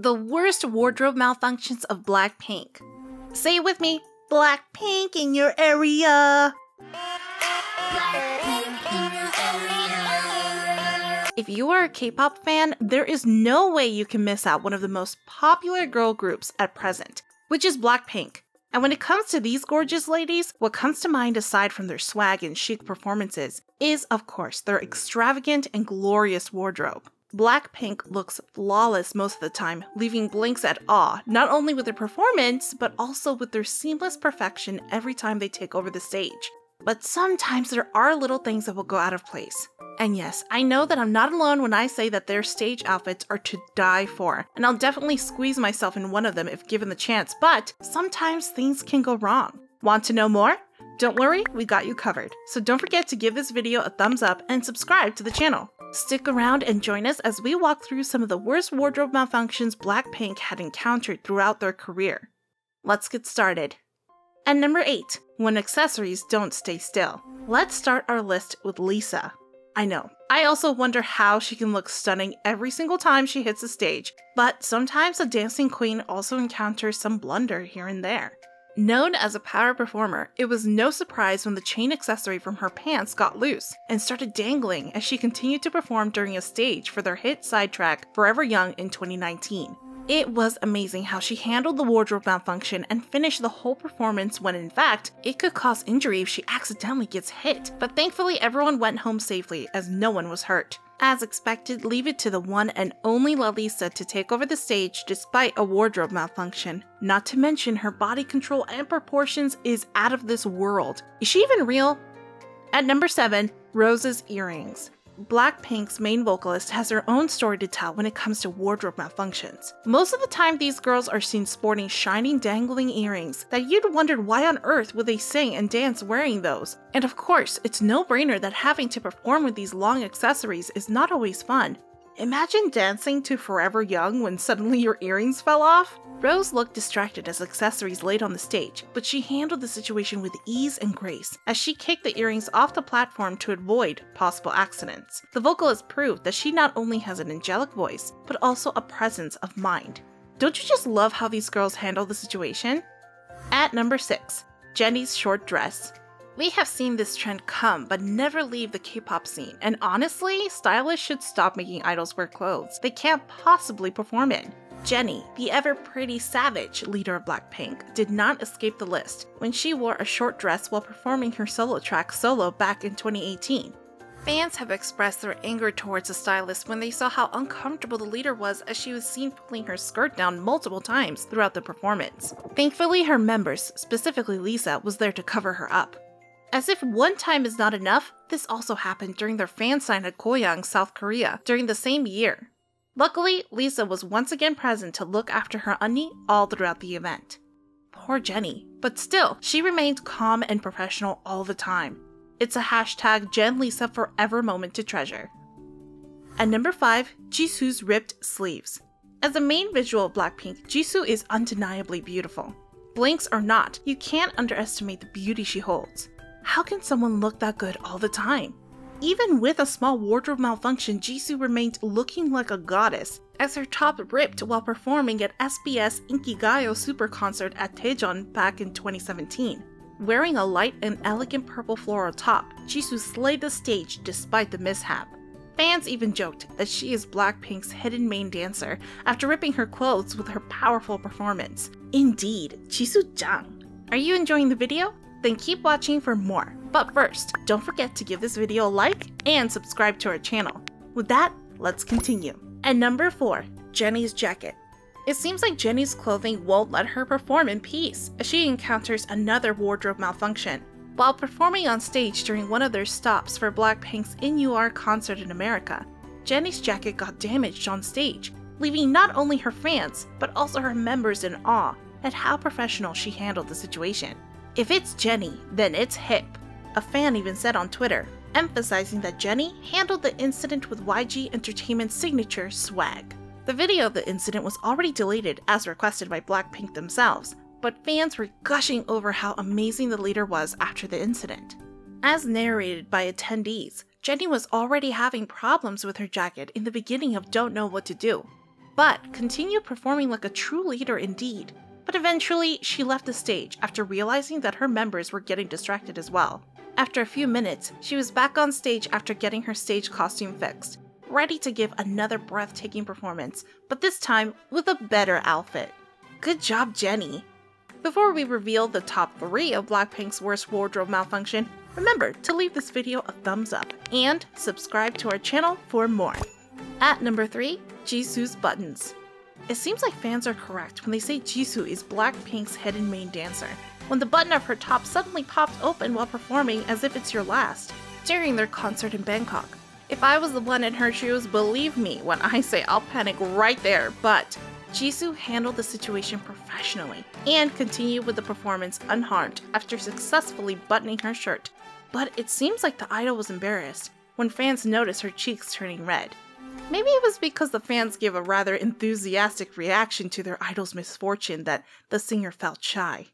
The worst wardrobe malfunctions of BLACKPINK. Say it with me, BLACKPINK in your area. If you are a K-pop fan, there is no way you can miss out one of the most popular girl groups at present, which is BLACKPINK. And when it comes to these gorgeous ladies, what comes to mind aside from their swag and chic performances is, of course, their extravagant and glorious wardrobe. BLACKPINK looks flawless most of the time, leaving blinks at awe, not only with their performance, but also with their seamless perfection every time they take over the stage. But sometimes there are little things that will go out of place. And yes, I know that I'm not alone when I say that their stage outfits are to die for, and I'll definitely squeeze myself in one of them if given the chance, but sometimes things can go wrong. Want to know more? Don't worry, we got you covered. So don't forget to give this video a thumbs up and subscribe to the channel. Stick around and join us as we walk through some of the worst wardrobe malfunctions BLACKPINK had encountered throughout their career. Let's get started. And number 8, when accessories don't stay still. Let's start our list with Lisa. I know, I also wonder how she can look stunning every single time she hits the stage, but sometimes the dancing queen also encounters some blunder here and there. Known as a power performer, it was no surprise when the chain accessory from her pants got loose and started dangling as she continued to perform during a stage for their hit sidetrack Forever Young in 2019. It was amazing how she handled the wardrobe malfunction and finished the whole performance when in fact, it could cause injury if she accidentally gets hit, but thankfully everyone went home safely as no one was hurt. As expected, leave it to the one and only Lalisa to take over the stage despite a wardrobe malfunction. Not to mention her body control and proportions is out of this world. Is she even real? At number 7, Rose's earrings. BLACKPINK's main vocalist has her own story to tell when it comes to wardrobe malfunctions. Most of the time these girls are seen sporting shiny dangling earrings that you'd wondered why on earth would they sing and dance wearing those. And of course, it's no-brainer that having to perform with these long accessories is not always fun. Imagine dancing to Forever Young when suddenly your earrings fell off? Rose looked distracted as accessories laid on the stage, but she handled the situation with ease and grace as she kicked the earrings off the platform to avoid possible accidents. The vocalist proved that she not only has an angelic voice, but also a presence of mind. Don't you just love how these girls handle the situation? At number 6, Jennie's short dress. We have seen this trend come but never leave the K-pop scene, and honestly, stylists should stop making idols wear clothes they can't possibly perform in. Jennie, the ever-pretty savage leader of BLACKPINK, did not escape the list when she wore a short dress while performing her solo track Solo back in 2018. Fans have expressed their anger towards the stylist when they saw how uncomfortable the leader was as she was seen pulling her skirt down multiple times throughout the performance. Thankfully, her members, specifically Lisa, was there to cover her up. As if one time is not enough, this also happened during their fan sign at Goyang, South Korea, during the same year. Luckily, Lisa was once again present to look after her unnie all throughout the event. Poor Jennie, but still, she remained calm and professional all the time. It's a #JenLisa forever moment to treasure. At number 5, Jisoo's ripped sleeves. As the main visual of BLACKPINK, Jisoo is undeniably beautiful. Blinks or not, you can't underestimate the beauty she holds. How can someone look that good all the time? Even with a small wardrobe malfunction, Jisoo remained looking like a goddess as her top ripped while performing at SBS Inkigayo Super Concert at Daejeon back in 2017. Wearing a light and elegant purple floral top, Jisoo slayed the stage despite the mishap. Fans even joked that she is BLACKPINK's hidden main dancer after ripping her clothes with her powerful performance. Indeed, Jisoo Zhang. Are you enjoying the video? Then keep watching for more. But first, don't forget to give this video a like and subscribe to our channel. With that, let's continue. At number 4, Jennie's jacket. It seems like Jennie's clothing won't let her perform in peace as she encounters another wardrobe malfunction. While performing on stage during one of their stops for BLACKPINK's In-U-R concert in America, Jennie's jacket got damaged on stage, leaving not only her fans, but also her members in awe at how professional she handled the situation. If it's Jennie, then it's hip, a fan even said on Twitter, emphasizing that Jennie handled the incident with YG Entertainment's signature swag. The video of the incident was already deleted as requested by BLACKPINK themselves, but fans were gushing over how amazing the leader was after the incident. As narrated by attendees, Jennie was already having problems with her jacket in the beginning of Don't Know What To Do. but continued performing like a true leader indeed. But eventually, she left the stage after realizing that her members were getting distracted as well. After a few minutes, she was back on stage after getting her stage costume fixed, ready to give another breathtaking performance, but this time with a better outfit. Good job, Jennie! Before we reveal the top 3 of BLACKPINK's worst wardrobe malfunction, remember to leave this video a thumbs up and subscribe to our channel for more. At number 3, Jisoo's buttons. It seems like fans are correct when they say Jisoo is BLACKPINK's head and main dancer, when the button of her top suddenly popped open while performing As If It's Your Last during their concert in Bangkok. If I was the one in her shoes, believe me when I say I'll panic right there, but Jisoo handled the situation professionally and continued with the performance unharmed after successfully buttoning her shirt. But it seems like the idol was embarrassed when fans noticed her cheeks turning red. Maybe it was because the fans gave a rather enthusiastic reaction to their idol's misfortune that the singer felt shy.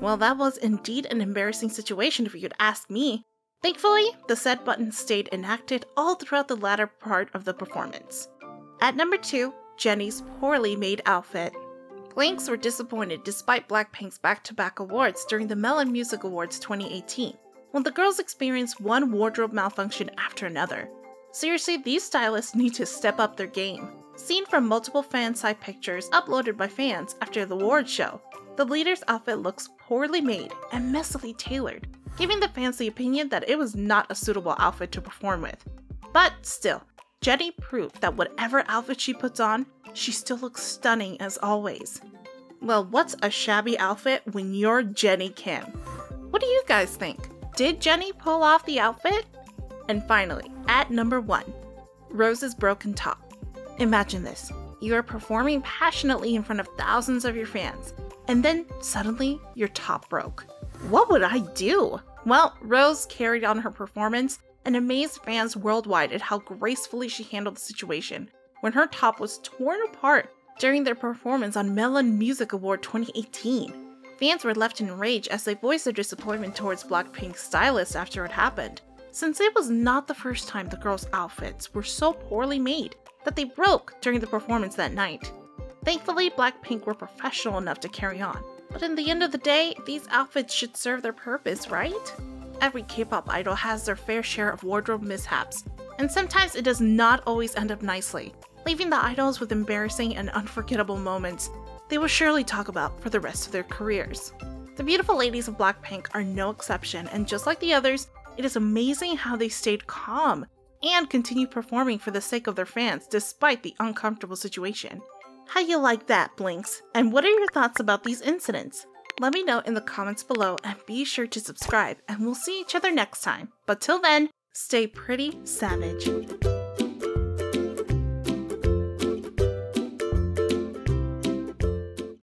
Well, that was indeed an embarrassing situation if you'd ask me. Thankfully, the said button stayed enacted all throughout the latter part of the performance. At number 2, Jennie's poorly made outfit. Blinks were disappointed despite BLACKPINK's back-to-back awards during the Melon Music Awards 2018, when the girls experienced one wardrobe malfunction after another. Seriously, these stylists need to step up their game. Seen from multiple fan-side pictures uploaded by fans after the award show, the leader's outfit looks poorly made and messily tailored, giving the fans the opinion that it was not a suitable outfit to perform with. But still, Jennie proved that whatever outfit she puts on, she still looks stunning as always. Well, what's a shabby outfit when you're Jennie Kim? What do you guys think? Did Jennie pull off the outfit? And finally, at number 1, Rose's broken top. Imagine this, you are performing passionately in front of thousands of your fans, and then suddenly your top broke. What would I do? Well, Rose carried on her performance and amazed fans worldwide at how gracefully she handled the situation when her top was torn apart during their performance on Melon Music Award 2018. Fans were left in rage as they voiced their disappointment towards BLACKPINK's stylist after it happened, since it was not the first time the girls' outfits were so poorly made that they broke during the performance that night. Thankfully, BLACKPINK were professional enough to carry on, but in the end of the day, these outfits should serve their purpose, right? Every K-pop idol has their fair share of wardrobe mishaps, and sometimes it does not always end up nicely, leaving the idols with embarrassing and unforgettable moments they will surely talk about for the rest of their careers. The beautiful ladies of BLACKPINK are no exception, and just like the others, it is amazing how they stayed calm and continued performing for the sake of their fans despite the uncomfortable situation. How you like that, Blinks? And what are your thoughts about these incidents? Let me know in the comments below and be sure to subscribe, and we'll see each other next time. But till then, stay pretty savage.